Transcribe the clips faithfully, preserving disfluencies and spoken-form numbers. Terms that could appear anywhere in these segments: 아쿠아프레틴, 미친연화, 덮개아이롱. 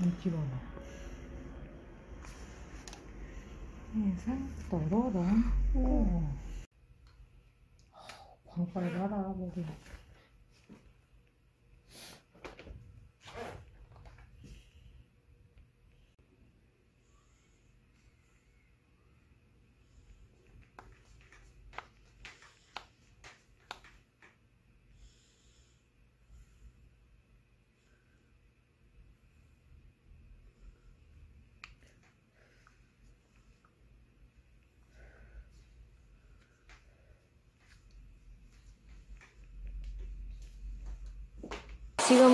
인기봐봐. 해서 떨어라. 오. 광빨 봐라 머리. 지금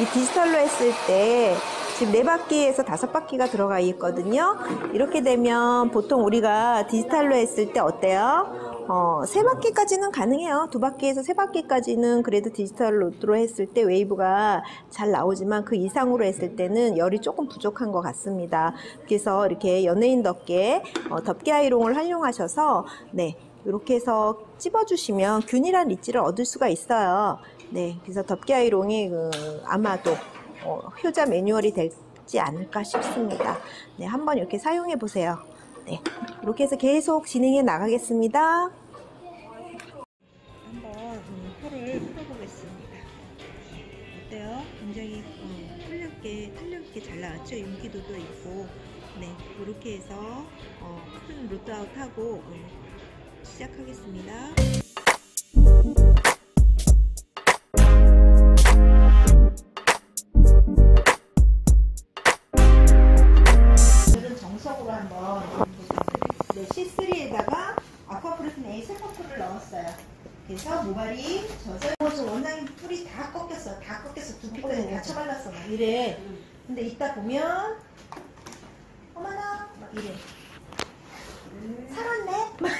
이 디지털로 했을 때 지금 네 바퀴에서 다섯 바퀴가 들어가 있거든요. 이렇게 되면 보통 우리가 디지털로 했을 때 어때요? 어, 세 바퀴까지는 가능해요. 두 바퀴에서 세 바퀴까지는 그래도 디지털로 했을 때 웨이브가 잘 나오지만 그 이상으로 했을 때는 열이 조금 부족한 것 같습니다. 그래서 이렇게 연예인 덮개, 어, 덮개 아이롱을 활용하셔서 네, 이렇게 해서 찝어주시면 균일한 리치를 얻을 수가 있어요. 네, 그래서 덮개 아이롱이 그 아마도 어, 효자 매뉴얼이 되지 않을까 싶습니다. 네, 한번 이렇게 사용해 보세요. 네, 이렇게 해서 계속 진행해 나가겠습니다. 한번 털을 풀어보겠습니다. 어때요? 굉장히 음, 탄력있게, 탄력있게 잘 나왔죠? 윤기도도 있고, 네, 이렇게 해서 어, 큰 루트아웃하고 음, 시작하겠습니다. 씨쓰리에다가 아쿠아프레틴 A 세포풀을 넣었어요. 그래서 모발이 젖어. 원장님 뿌리 다 꺾였어. 다 꺾였어. 두피까지 다 쳐발랐어. 막 이래. 근데 이따 보면 어머나 막 이래. 살았네? 막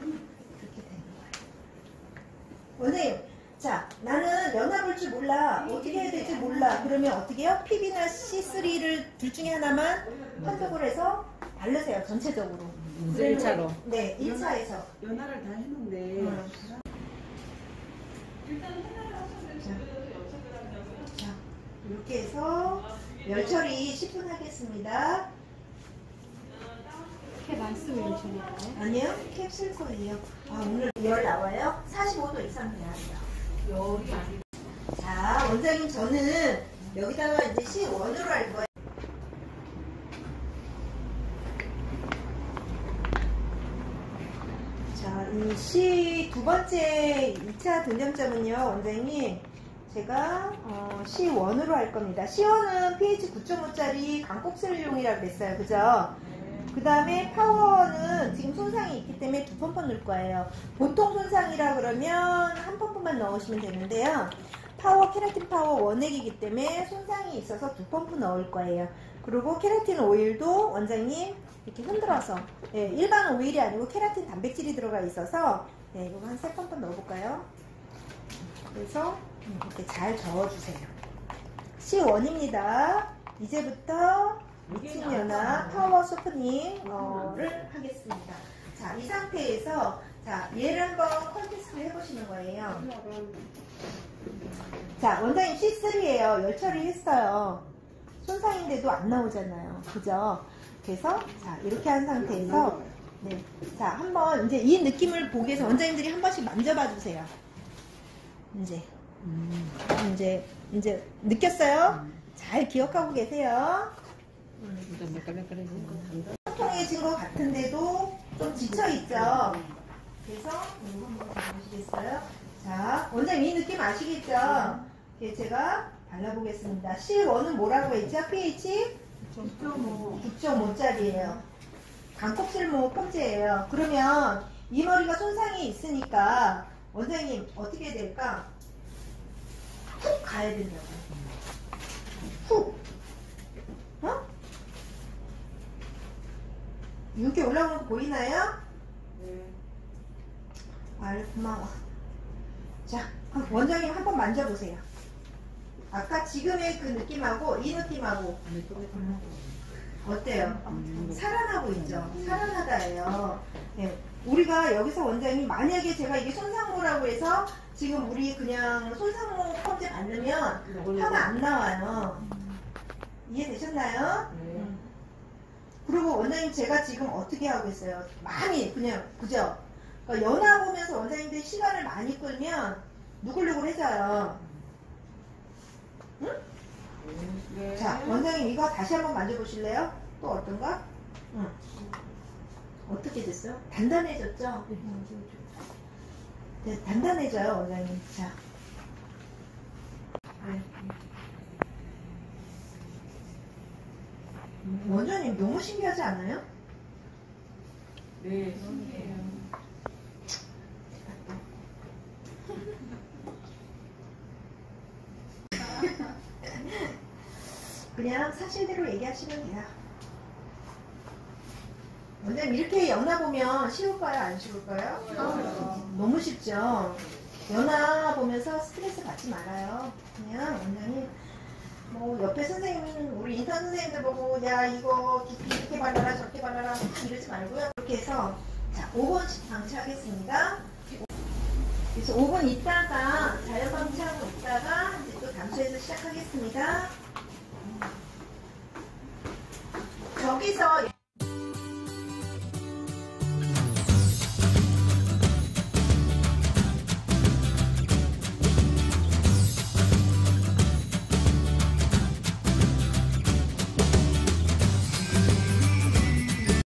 그렇게 되는 거예요. 원장님, 자, 나는 연화 볼 줄 몰라. 어떻게 해야 될지 몰라. 그러면 어떻게 해요? 피비나 씨쓰리를 둘 중에 하나만 선택을 해서 바르세요. 전체적으로. 일 차로. 네, 일 차에서. 연화를 다 했는데. 음. 자. 자, 이렇게 해서 열 처리 십 분 하겠습니다. 캡 안 쓰고 열 처리할까요? 아니요, 캡 쓸 거예요. 아, 오늘 열 나와요? 사십오 도 이상 돼야 돼요. 열이 아니고. 자, 원장님, 저는 여기다가 이제 씨 원으로 할 거예요. 이 씨 두 번째 이 차 분점점은요, 원장님, 제가 어, 씨 원으로 할 겁니다. 씨 원은 피에이치 구 점 오짜리 강곱슬용이라고 그랬어요. 그죠? 그 다음에 파워는 지금 손상이 있기 때문에 두 펌프 넣을 거예요. 보통 손상이라 그러면 한 펌프만 넣으시면 되는데요. 파워, 케라틴 파워 원액이기 때문에 손상이 있어서 두 펌프 넣을 거예요. 그리고 케라틴 오일도 원장님 이렇게 흔들어서, 예, 일반 오일이 아니고 케라틴 단백질이 들어가 있어서, 예, 이거 한 세 펌프 넣어볼까요? 그래서 이렇게 잘 저어주세요. 씨 원입니다. 이제부터 미친 연화 파워 소프닝을 하겠습니다. 자, 이 상태에서 자, 얘를 한번 컨테스트 해보시는 거예요. 자, 원장님 씨 쓰리예요. 열 처리했어요. 손상인데도 안 나오잖아요. 그죠? 그래서 자, 이렇게 한 상태에서 네, 자, 한번 이제 이 느낌을 보기 위해서 원장님들이 한 번씩 만져봐 주세요. 이제 음. 이제 이제 느꼈어요? 음. 잘 기억하고 계세요. 통통해진 것 같은데도 좀 지쳐 있죠. 그래서 이거 한번 보시겠어요? 자, 원장님 이 느낌 아시겠죠? 네. 제가 발라보겠습니다. 씨 원은 뭐라고 했죠? 피에이치 구 점 오짜리예요. 강곱슬모 펌제예요. 그러면 이 머리가 손상이 있으니까 원장님 어떻게 해야 될까? 훅 가야 된다고. 훅. 어? 이렇게 올라오는 거 보이나요? 네. 아유, 고마워. 자, 원장님 한번 만져보세요. 아까 지금의 그 느낌하고 이 느낌하고 어때요? 음. 살아나고 있죠? 살아나다예요. 네. 우리가 여기서 원장님 만약에 제가 이게 손상모라고 해서 지금 우리 그냥 손상모 펌제 받으면 화가 안 나와요. 이해되셨나요? 네. 그리고 원장님 제가 지금 어떻게 하고 있어요? 많이 그냥 그죠? 그러니까 연화 보면서 원장님들 시간을 많이 끌면 누글누글해져요. 응? 네. 자, 원장님 이거 다시 한번 만져보실래요? 또 어떤가? 응. 어떻게 됐어요? 단단해졌죠? 네. 네, 단단해져요, 원장님. 자. 네. 원장님 너무 신기하지 않아요? 네, 신기해요. 그냥 사실대로 얘기하시면 돼요. 원장님 이렇게 연화 보면 쉬울까요? 안 쉬울까요? 어. 너무 쉽죠? 연화 보면서 스트레스 받지 말아요. 그냥 원장님 뭐 옆에 선생님, 우리 인턴 선생님들 보고 야 이거 깊이 이렇게 발라라 저렇게 발라라 이러지 말고요. 이렇게 해서 자 오 분씩 방치하겠습니다. 그래서 오 분 있다가 자연 방치하고 있다가 이제 또 감소해서 시작하겠습니다. 저기서